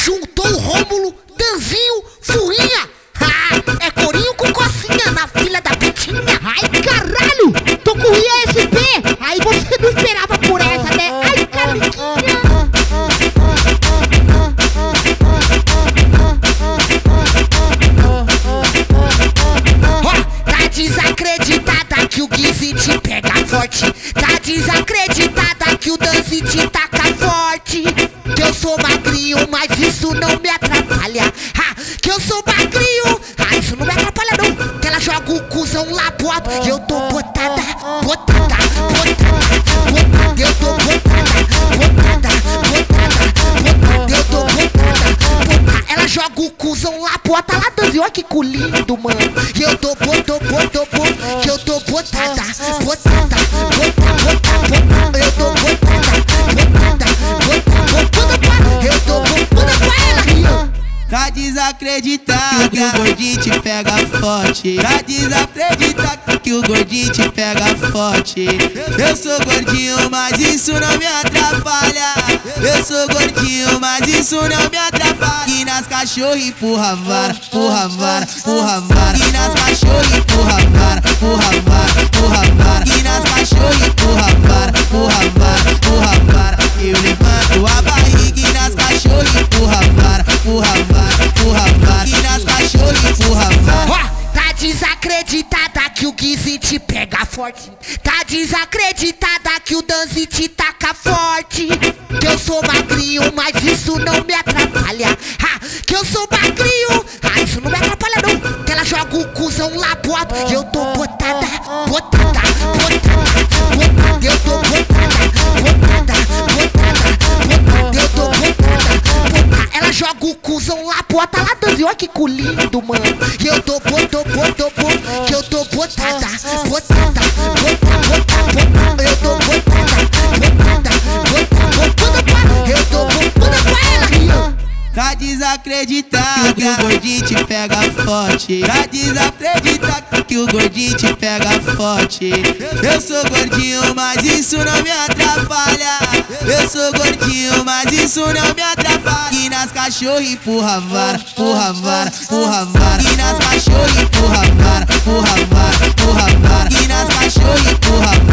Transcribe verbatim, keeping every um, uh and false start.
juntou o Rômulo, Danzinho, Furinha. Ah, é corinho com cocinha na fila da pitinha. Ai, caralho, tô com o Ryan S P. Aí você não esperava por essa, né? Ai, caliquinha. Ó, tá desacreditada que o Guizinho te pega forte. Tá desacreditada que o Danzinho te taca forte. Que eu sou magrinho, mas isso não me atrapalha. Ha, que eu sou magrinho, ah, isso não me atrapalha não. Que ela joga o cuzão lá pro alto e eu tô botada, botada, botada, botada. Eu tô botada, botada, botada, botada. Eu tô botada, botada. Ela joga o cuzão lá pro alto, lá Danzinho, olha que cu lindo, mano. E eu tô botou, botou, botou, que eu tô botada, botada, botada, botada, botada. Eu tô botada, botada. Tá desacreditada que o gordinho te pega forte. Tá desacreditada que o gordinho te pega forte. Eu sou gordinho, mas isso não me atrapalha. Eu sou gordinho, mas isso não me atrapalha. E nas cachorro empurra vara, empurra vara, empurra vara. E nas cachorro empurra vara, empurra vara, empurra vara. E nas cachorro empurra vara, empurra vara, empurra vara. Eu levanto a barriga e nas cachorro empurra vara, empurra vara. Ó, tá desacreditada que o Guizinho te pega forte. Tá desacreditada que o Danzinho te taca forte. Que eu sou magrinho, mas isso não me atrapalha. Ha, que eu sou magrinho, ah, isso não me atrapalha não. Que ela joga o cuzão lá pro alto e eu tô botada, botada, botada, botada. Eu tô botada, botada, botada, botada. Eu tô botada. Ela joga o cuzão lá, bota lá, Danzinho, olha que cu lindo, mano. E eu tô botou, botou, botou, que eu tô botada, botada, botada, botada. Eu tô botada, botada, botada, botada. Eu tô botada pra ela. Tá desacreditada que o gordinho te pega forte. Tá desacreditada que o gordinho te pega forte. Eu sou gordinho, mas isso não me atrapalha. Eu sou gordinho, mas isso não me atrapalha. E nas cachorro empurra vara, empurra vara, empurra vara. E nas cachorro empurra vara, empurra vara, empurra vara. E nas cachorro empurra vara.